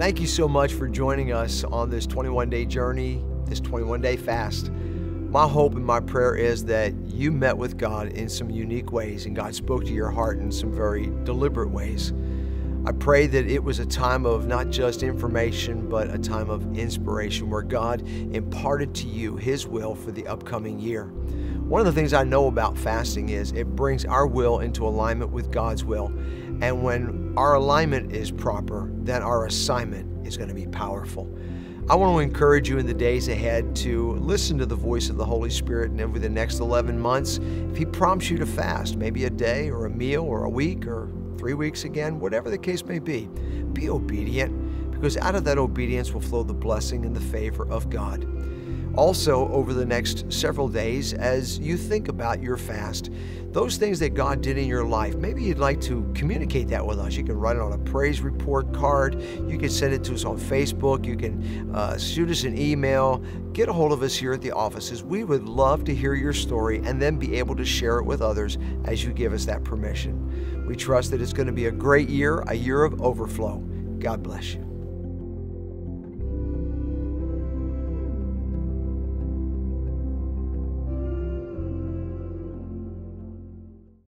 Thank you so much for joining us on this 21-day journey, this 21-day fast. My hope and my prayer is that you met with God in some unique ways and God spoke to your heart in some very deliberate ways. I pray that it was a time of not just information, but a time of inspiration where God imparted to you His will for the upcoming year. One of the things I know about fasting is it brings our will into alignment with God's will. And when our alignment is proper, then our assignment is going to be powerful. I want to encourage you in the days ahead to listen to the voice of the Holy Spirit, and over the next 11 months, if He prompts you to fast, maybe a day or a meal or a week or 3 weeks again, whatever the case may be obedient, because out of that obedience will flow the blessing and the favor of God. Also, over the next several days, as you think about your fast, those things that God did in your life, maybe you'd like to communicate that with us. You can write it on a praise report card. You can send it to us on Facebook. You can shoot us an email. Get a hold of us here at the offices. We would love to hear your story and then be able to share it with others as you give us that permission. We trust that it's going to be a great year, a year of overflow. God bless you.